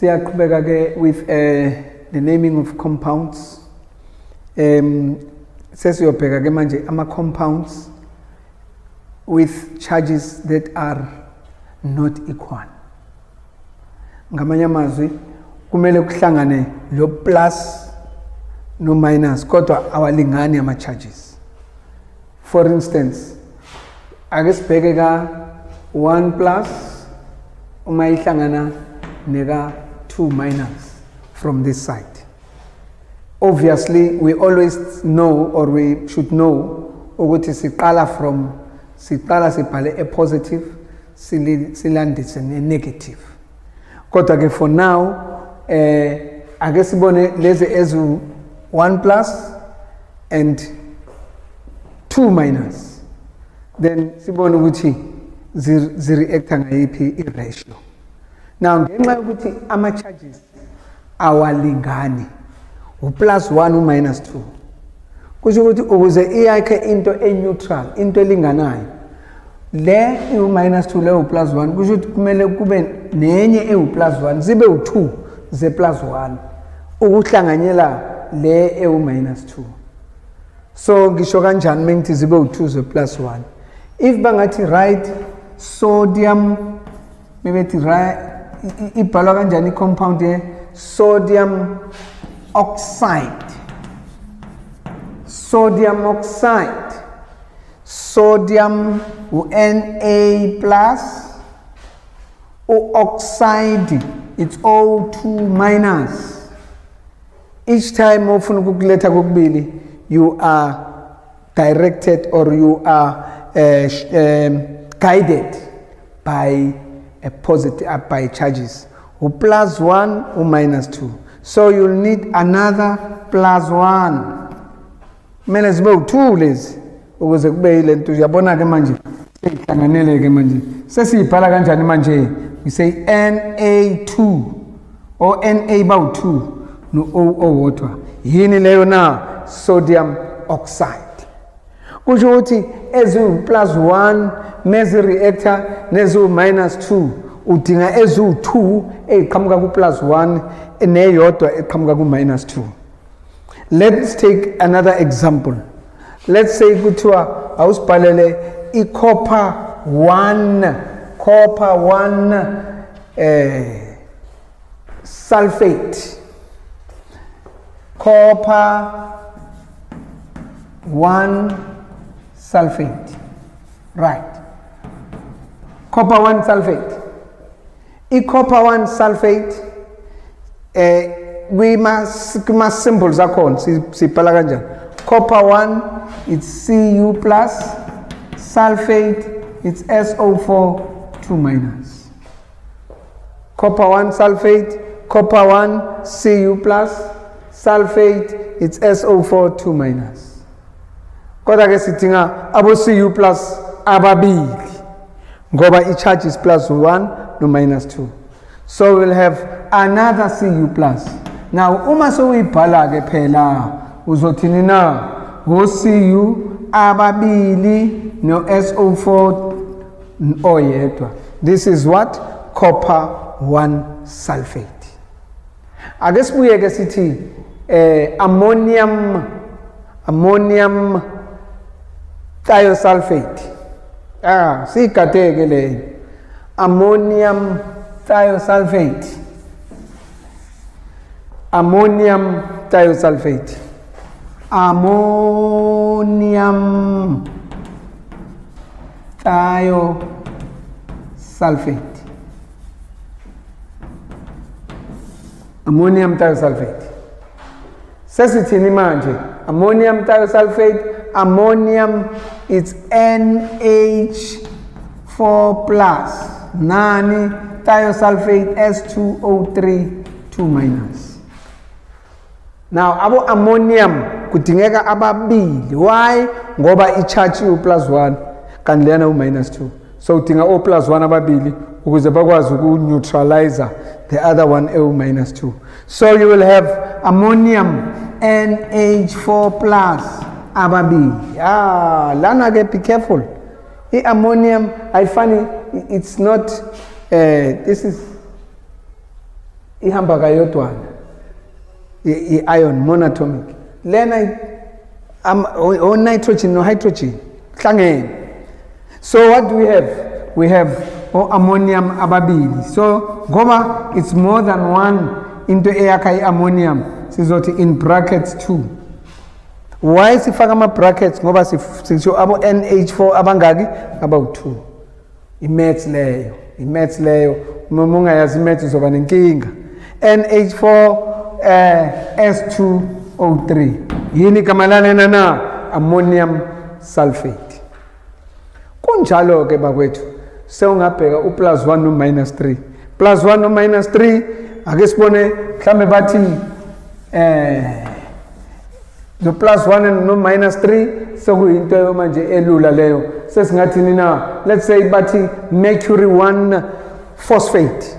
So I come back again with the naming of compounds. Says you back again, manje, ama compounds with charges that are not equal. Ngamanye amazwi kumele kuhlangane lo plus no minus kodwa awalingani ama charges. For instance, ake sibheke ka 1 plus uma ihlangana neka 2 minus from this side. Obviously, we always know, or we should know, ukuthi siqala from sibhale a positive, silandise ne negative. Kodwa ke for now, ake sibone lezi ezu 1 plus and 2 minus. Then sibone ukuthi zireacta ngayiphi iratio. Now ngenxa yokuthi ama charges awalingani, plus 1 u minus 2. Kusho ukuthi ukuze iyakhe into eneutral, into elinganayo, le u minus 2 le u plus 1 kusho ukuthi kumele kube nenye e u plus 1 zibe u2 ze plus 1 ukuhlanganyela le e u minus 2. So ngisho kanjani mengithi zibe u2 ze plus 1. If bangathi write sodium, maybe to write ibhalwa kanjani compound ye sodium oxide, sodium oxide, sodium Na plus, oxide it's O2 minus. Each time often you are directed or you are guided by a positive by charges or plus 1 or minus 2. So you'll need another plus 1. Minus both 2 less. Because the bail to Yabona Gamanji. Sessi Paraganjan Manje. We say Na2 or Na about 2. No O water. Yini Leona sodium oxide. Kujuti Ezu plus 1, Mezi reactor, Nezu minus 2. Utinga ezu 2 e kamuka ku plus 1 ene yodwa e kamuka ku minus 2. Let's take another example. Let's say kuthiwa awusibhalele I copper 1 sulfate, copper 1 sulfate, right? Copper 1 sulfate. I copper 1 sulfate, we must symbols zakhona sibhala kanjani. Copper 1 it's Cu plus, sulfate it's SO4 2 minus. Copper 1 sulfate, copper 1 Cu plus, sulfate it's SO4 2 minus. Kodwa ke sidinga abo Cu plus ababili ngoba I charge is plus 1 no minus 2. So we'll have another Cu plus. Now, umaso ibhala ke phela uzothini na go Cu ababili no SO4 oyedwa. This is what copper 1 sulfate. Ake sibuye ke sithi ammonium thiosulfate. Sikade ke le ammonium thiosulfate. Ammonium thiosulfate. Ammonium thiosulfate. Ammonium thiosulfate. Sesithini manje. Ammonium thiosulfate. Ammonium it's NH4 plus. Nani thiosulfate S2O3 2 minus. Now abo ammonium kudingeka ababili. Why? Ngoba I charge u plus 1 kanti lena u minus 2. So udinga o plus 1 ababili ukuze bakwazi uku neutralize the other one u minus 2. So you will have ammonium NH4 plus ababili. Lana ke be careful. The ammonium I find it's not this is ihamba kayodwana i-ion monatomic lena o nitrogen no hydrogen hlangene. So what do we have? We have ammonium ababili. So ngoba it's more than one into eyakha ammonium sizothi in brackets 2. Why sifaka ama brackets ngoba sisho abo NH4 abangaki about 2. I maths leyo umunga yazi maths uzoba nenkinga. NH4 S2O3 yini kamalana nana ammonium sulfate. Kunjalo ke bakwethu sewungabheka u+1 no-3. +1 no-3 ake sibone mhlambe bathi the +1 and no -3 so we into manje elula leyo sesingathini na, let's say bathi mercury 1 phosphate.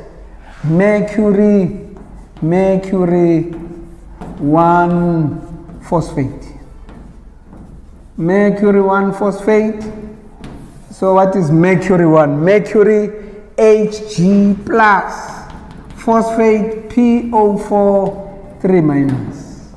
So what is mercury 1? Mercury Hg plus phosphate PO4 3 minus.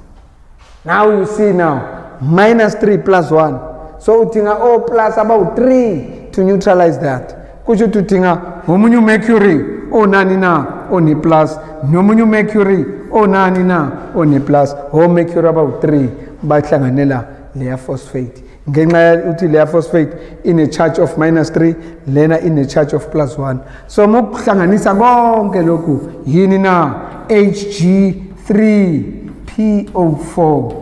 Now you see now, -3 + 1. So utinga O plus about 3 to neutralize that. Kuchu tutinga, omunyu mercury, O nani na, O ni plus. Nomunyu mercury, O nani na, O ni plus. O mercury about 3. Batlanganela, layer phosphate. Ngena uti layer phosphate in a charge of -3, lena in a charge of +1. So moklanganisa gonke loku, yini na, Hg3. PO4.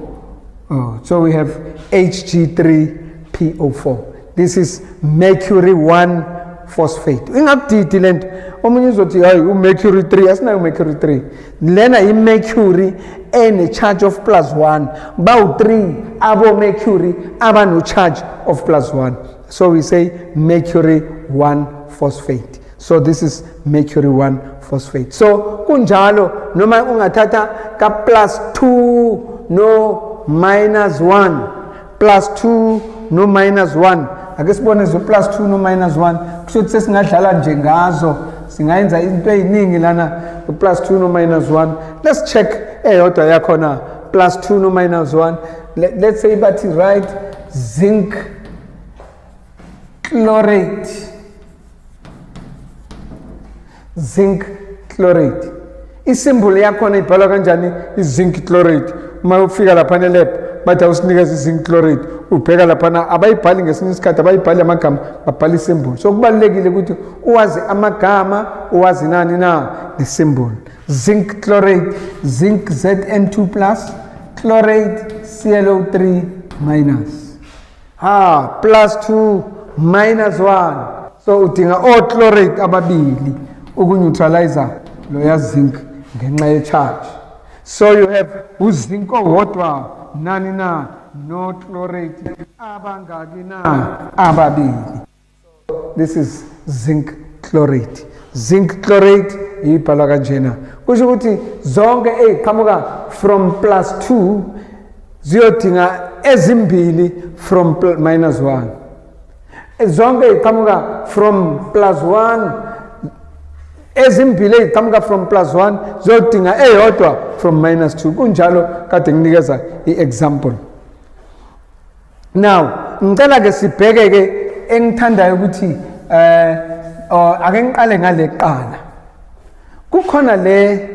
Oh, so we have Hg3PO4. This is mercury 1 phosphate. Ingakudidi lento omunye uzothi hayi umercury 3 asinayo mercury 3. Lena imercury ene charge of +1. Bawu 3 abo mercury aba no charge of +1. So we say mercury 1 phosphate. So this is mercury 1 phosphate. So kunjalo noma ungathatha ka +2 no -1, +2 no -1. Ake sibone zo +2 no -1. Kusho tse singadlala nje ngazo singayenza into eyiningi lana +2 no -1. Let's check eyodwa yakho na +2 no -1. Let's say bathi right zinc chlorate. Zinc chlorate. Isymbol yakhona ibhalwa kanjani izinc chlorate. Uma ufika lapha ne lab bathi awusinikeza izinc chlorate ubheka lapha abayibhali ngesinye isikhathi abayibhali amagama babhala isymbol. So kubalekile ukuthi uwazi amagama uwazi nani na the symbol. Zinc chlorate, zinc Zn2+, chlorate ClO3-. Ah, +2 -1. So udinga o chlorate ababili ukuneutralize loya zinc ngenxa ye charge. So you have uzinc owodwa nani na no chlorate abangaki na ababili. This is zinc chlorate. Zinc chlorate ibhalwa kanjena kusho ukuthi zonke eziqhamuka from +2 ziyodinga ezimbili from -1. Zonke eziqhamuka from +1 ezimbili eziqhamuka from +1 zodinga eyodwa from -2. Kunjalo kade nginikeza iexample. Now ngicela ke sibheke ke engithandayo ukuthi ake ngiqale ngaleqala. Kukhona le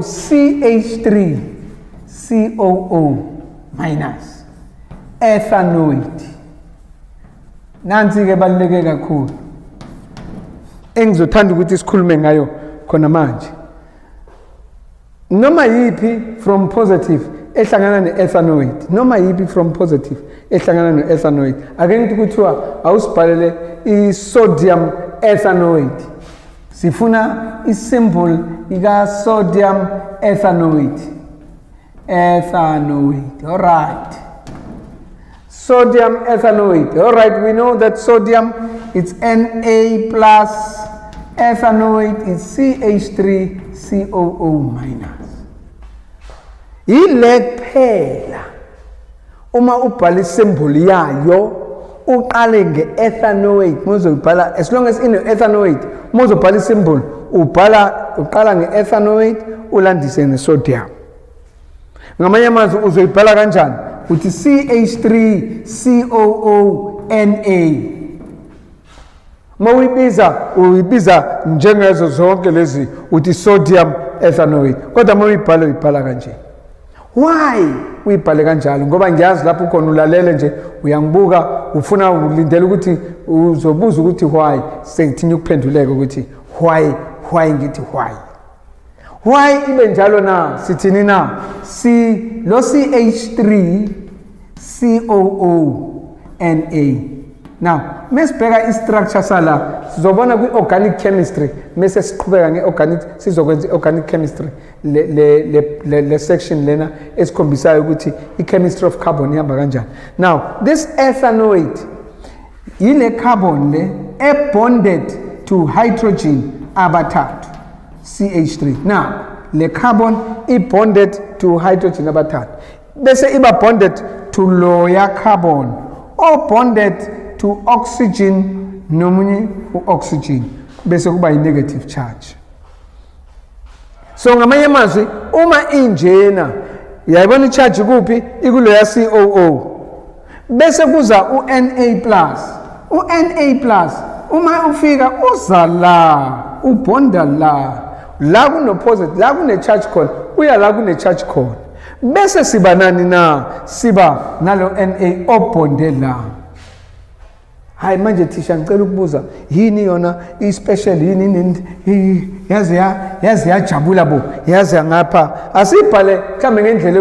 CH3 COO minus ethanoate. Nansi ke baluleke kakhulu engizothanda ukuthi sikhulume ngayo khona manje. Noma yipi from positive ehlangana neethanoate, noma yipi from positive ehlangana neethanoate, ake ngithi kuthiwa awusibhalele isodium ethanoate. Sifuna isymbol ika sodium ethanoate. All right. Sodium ethanoate. All right, we know that sodium is Na+, ethanoate is CH3COO-. Ilephela uma ubhala isymbol yayo uqale ngeethanoate, muzo ubhala as long as ine ethanoate muzo ubhala isymbol ubhala uqala ngeethanoate ulandise nesodium. Ngamanye amazwi uzoyibhala kanjani? Uthi CH3COONA. Mawuyibiza njengezo zonke lezi uthi sodium ethanoate. Kodwa mawuyibhala uyibhala kanje. Why? Uyibhale kanjalo ngoba ngiyazi lapho ukhona ulalele nje uyangibuka ufuna ulindele ukuthi uzobuza ukuthi why sengithini ukuphenduleke ukuthi why ngithi why ibe njalo na sithini na C lo CH3 COONA. Now mesibheka istructure sala sizobona kwi organic chemistry mase siqhubeka ngeorganic sizokwenza iorganic chemistry le section lena esikhombisayo ukuthi ichemistry of carbon ihamba kanjani. Now this ethanoate yile carbon le bonded to hydrogen abathathu CH3. Now le carbon bonded to hydrogen abathathu bese iba bonded to loya carbon or bonded to oxygen nomunye oxygen bese kuba yi negative charge. So ngamanye amazwi uma injena yayibona icharge kuphi ikulo ya COO bese kuza u Na plus uma ufika uzala ubonda la kuno positive la kune charge khona uya la kune charge khona bese siba nani na siba nalo Na obondela. Hayi manje thisha ngicela ukubuza yini yona I special yini yazi yajabula bo yazi ngapha asibhale mhlambe ngendlela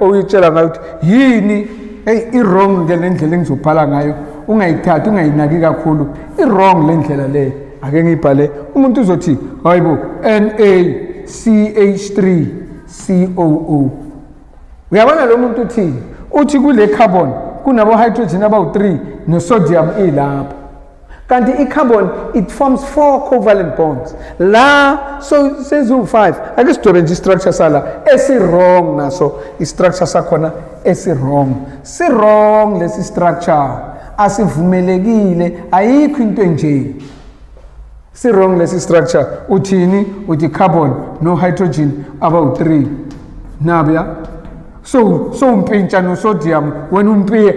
oyitshela ngayo yini hey I wrong ngendlela engizobhala ngayo ungayithatha ungayinaki kakhulu I wrong lendlela le ake ngibhale umuntu uzothi hayibo NaCH3COO. Uyabona lo muntu uthi kule carbon kunabo hydrogen about 3 no sodium ilapha kanti icarbon it forms 4 covalent bonds la so says 5 ake storage structure sala esi wrong naso istructure sakhona esi wrong si wrong lesi structure asivumelekile ayikho into nje si wrong lesi structure uthini uthi carbon no hydrogen about 3 nabya. So umpintsha no sodium wena umpiye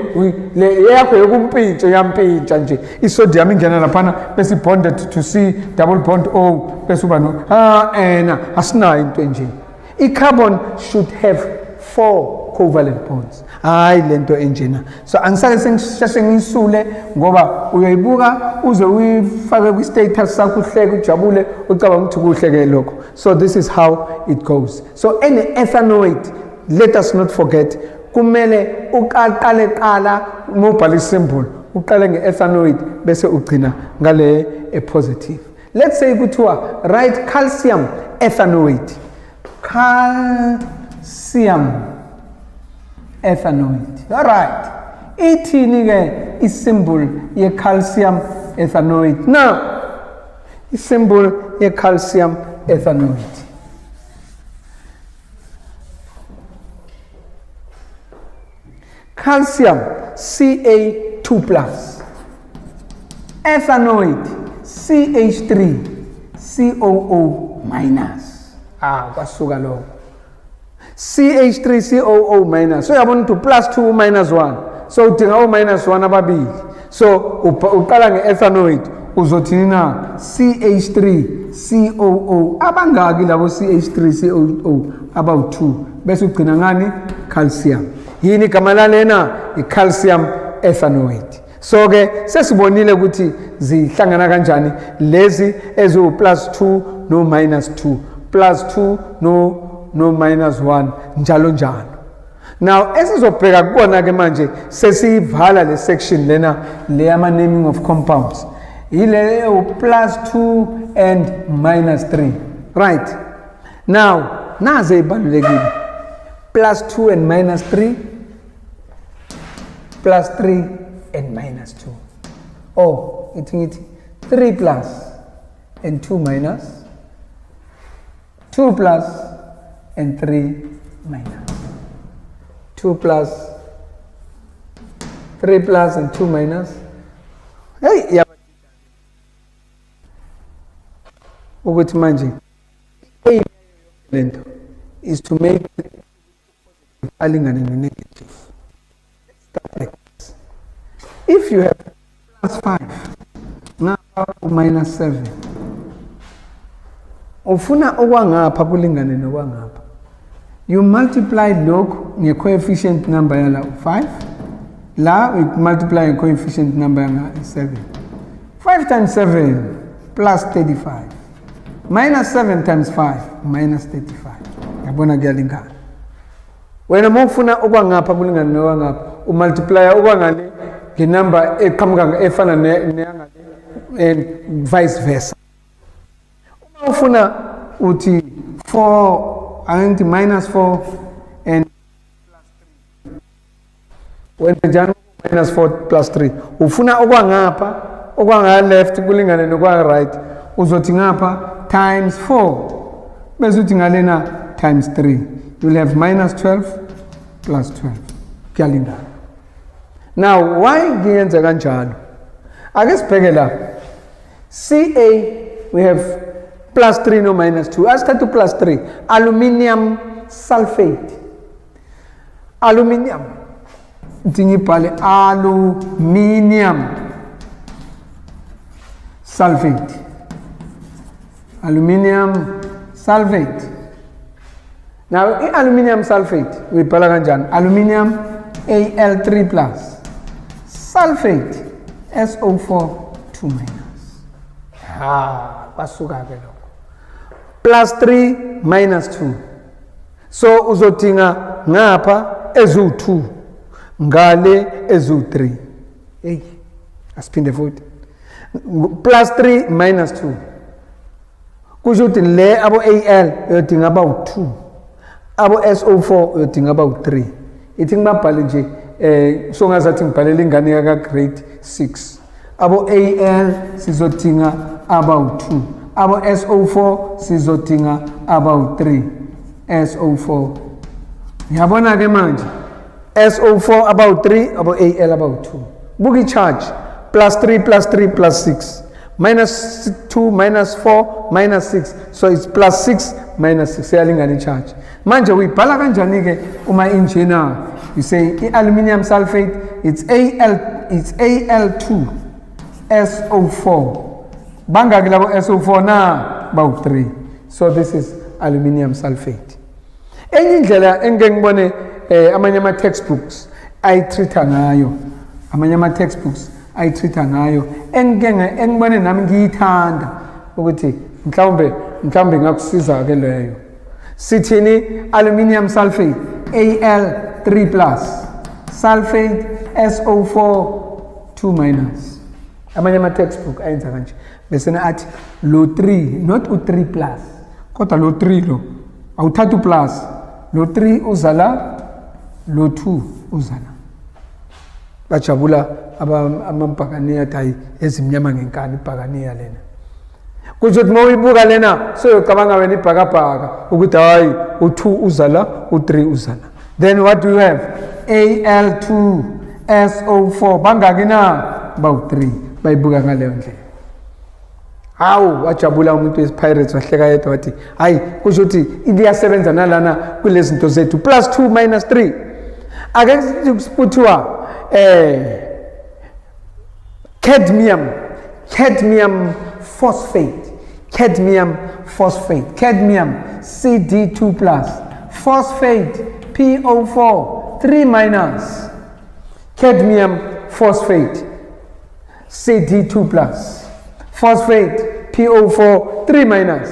le yakho yokumpintsha uyampintsha nje isodium ingena lapha bese bonded to C double bond O bese uba no ena asinayo into nje. I-carbon should have 4 covalent bonds. Hayi lento enjena. So angisake sengisheshe ngisule ngoba uyayibuka uze uyifake ku status sakho uhleke ujabule ucabanga ukuthi kuhleke lokho. So this is how it goes. So any ethanoate, let us not forget, kumele uqala mobile symbol uqale ngeethanoate bese ugcina ngale positive. Let's say kuthiwa write calcium ethanoate. Calcium ethanoate. All right. Ithini ke isymbol ye calcium ethanoate. Now, isymbol ye calcium ethanoate. Calcium Ca2+, ethanoate CH3COO-. Kwasuka lo CH3COO-. So uyabona to +2 - 1. So udinga -1 ababili. So uqala ngeethanoate uzothini na CH3COO abangaki labo CH3COO about 2 bese ugcina ngani calcium. Yini kamala lena calcium ethanoate. So ke sesibonile ukuthi zihlangana kanjani lezi ezo +2 - -2 +2 - -1 njalo njalo. Now esizobheka kubona ke manje sesiyivala le section lena le ama naming of compounds ile +2 and -3. Right. Now naze ibalulekile +2 and -3, +3 and -2. Oh, it's 3+ and 2-, 2+ and 3-, 2+, 3+ and 2-. Hey, yeah. Ukuthi manje lento is to make alingane negative. Start like this. If you have +5 now -7 ufuna okwangapha kulingane nokwangapha, you multiply lokhu ngecoefficient number yala 5 la we multiply coefficient number yala 7. 5 times 7 +35. -7 times 5 -35. Yabona kuyalingana. Wena mufuna okwangapha kulingane nokwangapha, u multiplya okwangale the number eqhamuka efana neyangale and vice versa. Uma ufuna uthi 4 and -4 and +3. Wena jana -4 + 3. Ufuna okwangapha okwanga left kulingane nokwa right. Uzothi ngapha ×4 bese uthi ngalena ×3. You'll have -12 + 12. Kuyalingana. Now why ngiyenza kanjalo? Ake sibheke la. Ca we have +3 no -2. Asithathe +3 aluminium sulfate. Aluminium. Ngibhale aluminium sulfate. Aluminium sulfate. Now in aluminium sulfate we bhala kanjani? Aluminium Al3+ sulfate SO4 2-. Ha, basuka ke lokho. +3 -2. So uzodinga ngapha ezu2 ngale ezu3. Hey, asiphinde futhi. +3 -2. Kujuthi le abo Al uyodinga about 2. Abo SO4 uyodinga about 3. Ithi ngibabhale nje so ngazathi ngibhalela ingane yaka grade 6. Abo Al sizodinga about 2. Abo SO4 sizodinga about 3. SO4. Ngiyabona ke manje. SO4 about 3, abo Al about 2. Buki charge +3 + 3 + 6. -2 - 4 - 6. So it's +6 - 6. Yalingana charge. Manje uyibhala kanjani ke uma engineer? You say aluminium sulfate, it's Al2 SO4. Banga ke labo SO4 na about 3. So this is aluminium sulfate. Enye indlela engeke ngibone amanye ama textbooks ayitreata ngayo. Amanye ama textbooks ayitreata ngayo engibone nami ngiyithanda ukuthi mhlawumbe ngakusiza ke leyo. Sithini aluminium sulfate Al3+ sulfate SO4 2-. Amanye ama textbook ayenza kanje bese na athi lo3 not u3+ kodwa lo3 lo awuthatha u+ lo3 uzala lo2 uzala. Bajabula amambhakaniya tayi ezimnyama ngenkani ibhakaniya lena. Kuzothi mawuyibuka lena so ucabanga wena ibhakabhaka ukuthi hayi u2 uzala u3 uzala. Then what do you have? Al2 SO4 bangaki na about 3. Bayibuka ngaleyo ndlela. Hawu wajabula umuntu wesipirates wahleka yedwa wathi hayi kusho ukuthi iyasebenza nalana kulezi zinto zethu +2 - 3. Ake siputhiwa cadmium phosphate Cd2+ phosphate PO4 3-. Cadmium phosphate Cd2+ phosphate PO4 3-.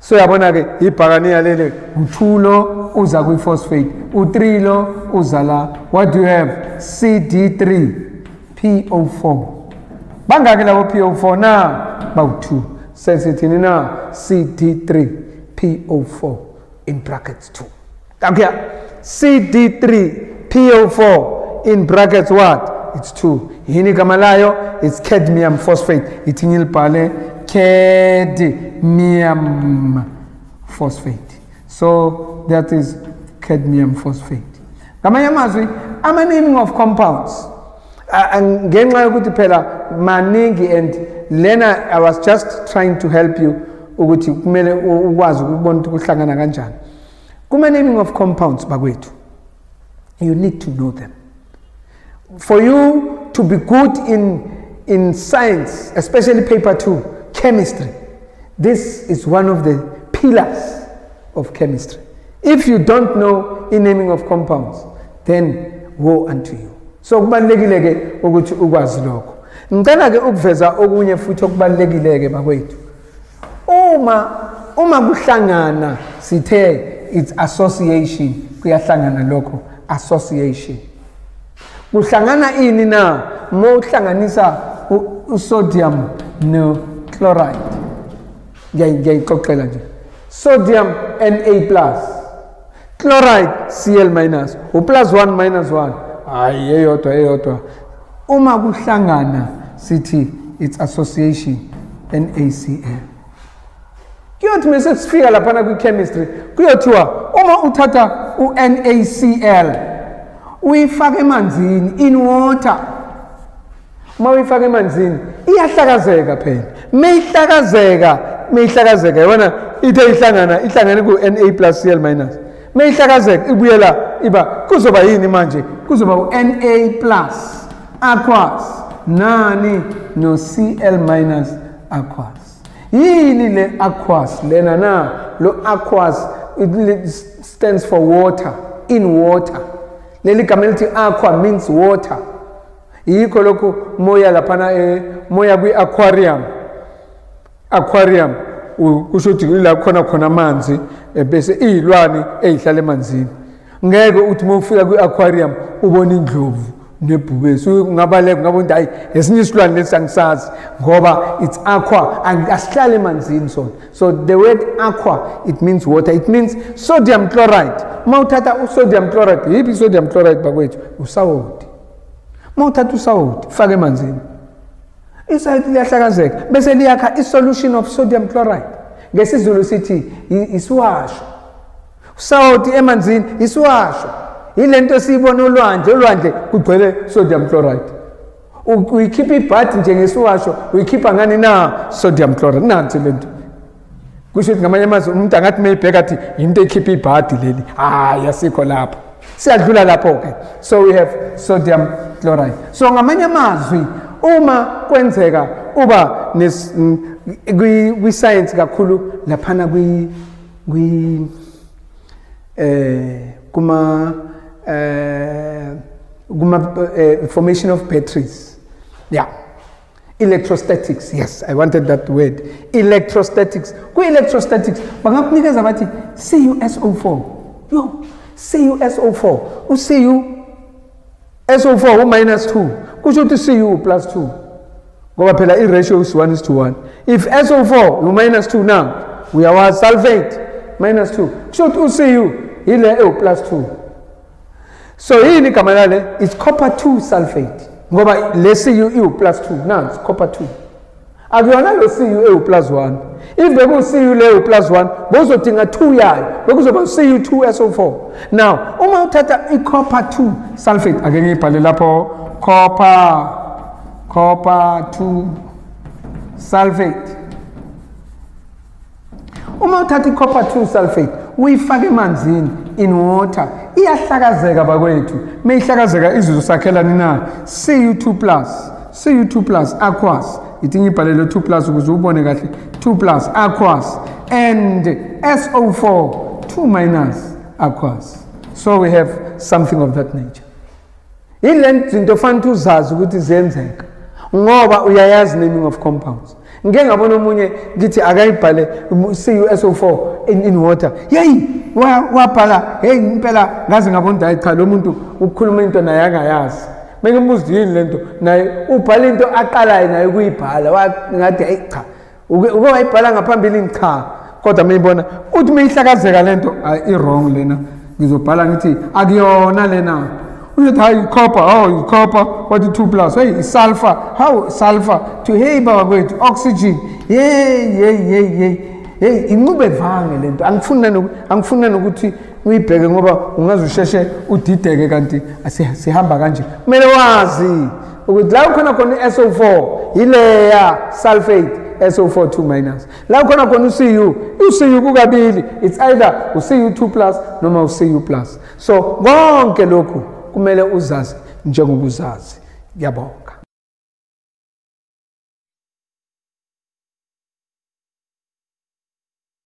So yabona ke ibhakaniya lele u2 lo uza kwi phosphate u3 lo uzala. What do you have? Cd3 PO4 bangaki labo PO4 na about 2. Says it in na Cd3 PO4 in brackets 2. Okay, Cd3 PO4 in brackets what? It's 2. Hini kamalayo it's cadmium phosphate. Itinil pale cadmium phosphate. So that is cadmium phosphate. Ngamanye amazwi ama naming of compounds ngenxa yokuthi phela maningi and Lena I was just trying to help you ukuthi kumele ukwazi ukubona ukuthi kuhlangana kanjani. Kuma naming of compounds bakwethu, you need to know them. For you to be good in science, especially paper 2, chemistry, this is one of the pillars of chemistry. If you don't know the naming of compounds, then woe unto you. So kubalulekile ukuthi ukwazi lokho. Ngicela ke ukuveza okunye futhi okubalulekile ke bakwethu. Uma kuhlangana sithe it's association, kuyahlangana lokho, association. Kuhlangana ini na mohlanganisa sodium no chloride. Ngiyayixoxela nje. Sodium Na+, chloride Cl-, +1 - 1. Hayi eyodwa eyodwa. Uma kuhlangana sithi it's association NaCl. Kuyothi mase sifika laphana kwi-chemistry kuyothiwa uma uthatha u-NaCl uyifake emanzini in water, uma uyifake emanzini iyahlakazeka phela, meyihlakazeka yabona ithe ihlangane ku-Na+Cl-, meyihlakazeka ibuyela iba kuzoba yini manje, kuzoba u-Na+ aqueous nani no-Cl- aqueous. Yini le aqueous lena na, lo aqueous it stands for water, in water. Leli gamelthi aqua means water. Yikho lokhu moya laphana moya kwi aquarium. Aquarium kusho ukuthi ila khona amanzi bese izilwane ezihlala emanzini. Ngeke uthi mawufika kwi aquarium ubone indlovu nebhubesi ungabaleka ngabona hayi esinye isilwane lesangisazi ngoba it's aqua and asihlala emanzini sona. So the word aqua, it means water, it means sodium chloride. Mawuthatha usodium chloride, yipi sodium chloride bakwethu? Usawoti. Mawuthatha usawoti fake emanzini, isawoti liyahlakazeka bese liyakha isolution of sodium chloride. NgesiZulu sithi isiwasho. Usawoti emanzini isiwasho. Ilento siyibona ulwandle kugcwele sodium chloride. Uyikhipha ibhathi njengesiwasho uyikhipha ngani na? Sodium chloride. Nansi lento kusho ukuthi ngamanye amazwi umuntu angathi mayibheka athi into ekhipha ibhathi leli, hayi asikho lapho, siyadlula lapho ke. So we have sodium chloride. So ngamanye amazwi uma kwenzeka uba kwi science kakhulu laphana kwi kuma formation of batteries. Yeah. Electrostatics. Yes, I wanted that word. Electrostatics. Kwi electrostatics bangakunikeza bathi CuSO4. Yo, CuSO4. U Cu SO4 -2. Kusho ukuthi Cu +2. Ngoba phela I ratio is 1:1. If SO4 u -2 now, we have sulfate -2. Kusho ukuthi u Cu ile +2. So yini igama lale? It's copper 2 sulfate. Ngoba le Cu +2 now it's copper 2. Akuyona lo Cu +1. If beku Cu le +1, bozodinga 2 yayo. Bekuzoba Cu2SO4. Now, uma uthatha i-copper 2 sulfate, ake ngibhale lapho copper 2 sulfate. Uma uthatha i-copper 2 sulfate, uyifake emanzini in water, iyahlakazeka bakwethu. Meyihlakazeka izizo sakhelana na Cu2+ aqueous. Ithingi ibhalelo 2+ ukuze ubone kahle. 2+ aqueous and SO4 2- aqueous. So we have something of that nature. Ile zinto fanele uzazi ukuthi zenzeka ngoba uyayazi naming of compounds. Ngeke ngabona omunye ngithi akayibhale CuSO4 in water. Hey, wabhala, hey impela ngaze ngabona hayi cha lo muntu ukukhuluma into naye angayazi. Mengimbuzi yini lento? Naye ubhala into aqalayo naye kuyibhala. Ngathi hayi cha. Uke wayibhala ngaphambili cha. Kodwa meyibona uthi meyihlakazeka lento I wrong lena. Ngizobhala ngithi akuyona lena. Uyothi hayi copper, oh copper, what the 2+? Hey, sulfur, how sulfur? To hey bakwethu oxygen. Hey. Hey, inqube vange lento. Angifuna nokuthi uyibheke ngoba ungazusheshe udideke kanti asihamba kanje. Kumele wazi ukuthi la ukhona SO4 ileya sulfate SO42 minus. La ukona konu CU, uCU kukabili. It's either uCU2 plus noma uCU plus. So, wonke loku kumele uzazi njengoba uzazi. Ngiyabonga.